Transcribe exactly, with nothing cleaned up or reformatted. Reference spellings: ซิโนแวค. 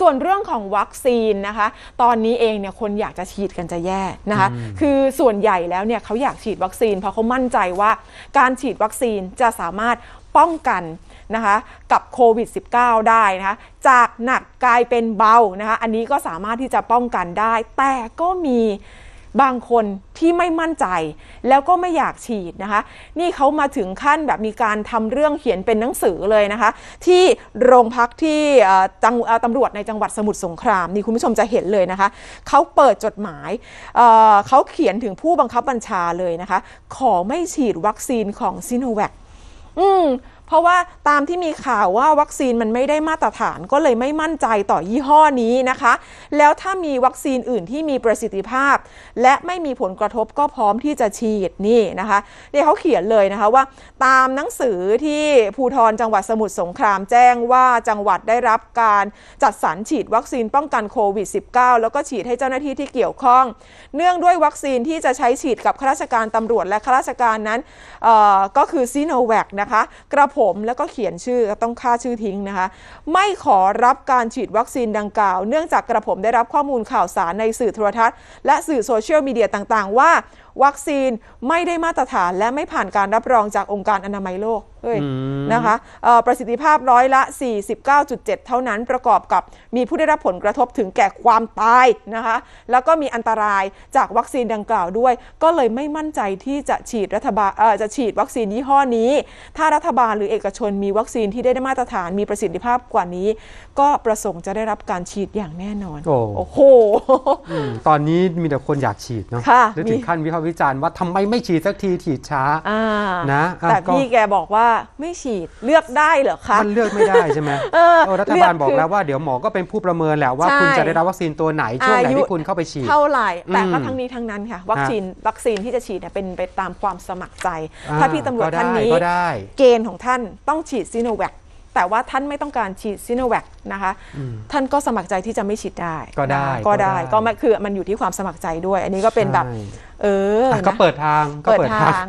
ส่วนเรื่องของวัคซีนนะคะตอนนี้เองเนี่ยคนอยากจะฉีดกันจะแย่นะคะคือส่วนใหญ่แล้วเนี่ยเขาอยากฉีดวัคซีนเพราะเขามั่นใจว่าการฉีดวัคซีนจะสามารถป้องกันนะคะกับโควิด สิบเก้า ได้นะคะจากหนักกลายเป็นเบานะคะอันนี้ก็สามารถที่จะป้องกันได้แต่ก็มีบางคนที่ไม่มั่นใจแล้วก็ไม่อยากฉีดนะคะนี่เขามาถึงขั้นแบบมีการทำเรื่องเขียนเป็นหนังสือเลยนะคะที่โรงพักที่ตำรวจในจังหวัดสมุทรสงครามนี่คุณผู้ชมจะเห็นเลยนะคะเขาเปิดจดหมายเขาเขียนถึงผู้บังคับบัญชาเลยนะคะขอไม่ฉีดวัคซีนของซิโนแวคอืมเพราะว่าตามที่มีข่าวว่าวัคซีนมันไม่ได้มาตรฐานก็เลยไม่มั่นใจต่อยี่ห้อนี้นะคะแล้วถ้ามีวัคซีนอื่นที่มีประสิทธิภาพและไม่มีผลกระทบก็พร้อมที่จะฉีดนี่นะคะเนี่ยเขาเขียนเลยนะคะว่าตามหนังสือที่ภูธรจังหวัดสมุทรสงครามแจ้งว่าจังหวัดได้รับการจัดสรรฉีดวัคซีนป้องกันโควิด สิบเก้า แล้วก็ฉีดให้เจ้าหน้าที่ที่เกี่ยวข้องเนื่องด้วยวัคซีนที่จะใช้ฉีดกับข้าราชการตำรวจและข้าราชการนั้นเอ่อก็คือซิโนแวคนะคะกระผมแล้วก็เขียนชื่อต้องฆ่าชื่อทิ้งนะคะไม่ขอรับการฉีดวัคซีนดังกล่าวเนื่องจากกระผมได้รับข้อมูลข่าวสารในสื่อโทรทัศน์และสื่อโซเชียลมีเดียต่างๆว่าวัคซีนไม่ได้มาตรฐานและไม่ผ่านการรับรองจากองค์การอนามัยโลกนะคะประสิทธิภาพร้อยละ สี่สิบเก้าจุดเจ็ด เท่านั้นประกอบกับมีผู้ได้รับผลกระทบถึงแก่ความตายนะคะแล้วก็มีอันตรายจากวัคซีนดังกล่าวด้วยก็เลยไม่มั่นใจที่จะฉีดรัฐบาลจะฉีดวัคซีนยี่ห้อนี้ถ้ารัฐบาลหรือเอกชนมีวัคซีนที่ได้มาตรฐานมีประสิทธิภาพกว่านี้ก็ประสงค์จะได้รับการฉีดอย่างแน่นอนโอ้โหตอนนี้มีแต่คนอยากฉีดเนาะและถึงขั้นวิพากษ์วิจารณ์ว่าทำไมไม่ฉีดสักทีฉีดช้านะแต่พี่แกบอกว่าไม่ฉีดเลือกได้เหรอคะมันเลือกไม่ได้ใช่ไหมรัฐบาลบอกแล้วว่าเดี๋ยวหมอก็เป็นผู้ประเมินแหละว่าคุณจะได้รับวัคซีนตัวไหนช่วงไหนที่คุณเข้าไปฉีดเท่าไหร่แต่ก็ทั้งนี้ทั้งนั้นค่ะวัคซีนวัคซีนที่จะฉีดเนี่ยเป็นไปตามความสมัครใจถ้าพี่ตำรวจท่านนี้เกณฑ์ของท่านต้องฉีดซิโนแวคแต่ว่าท่านไม่ต้องการฉีดซิโนแวคนะคะท่านก็สมัครใจที่จะไม่ฉีดได้ก็ได้ก็ได้ก็มันคือมันอยู่ที่ความสมัครใจด้วยอันนี้ก็เป็นแบบเออก็เปิดทางก็เปิดทาง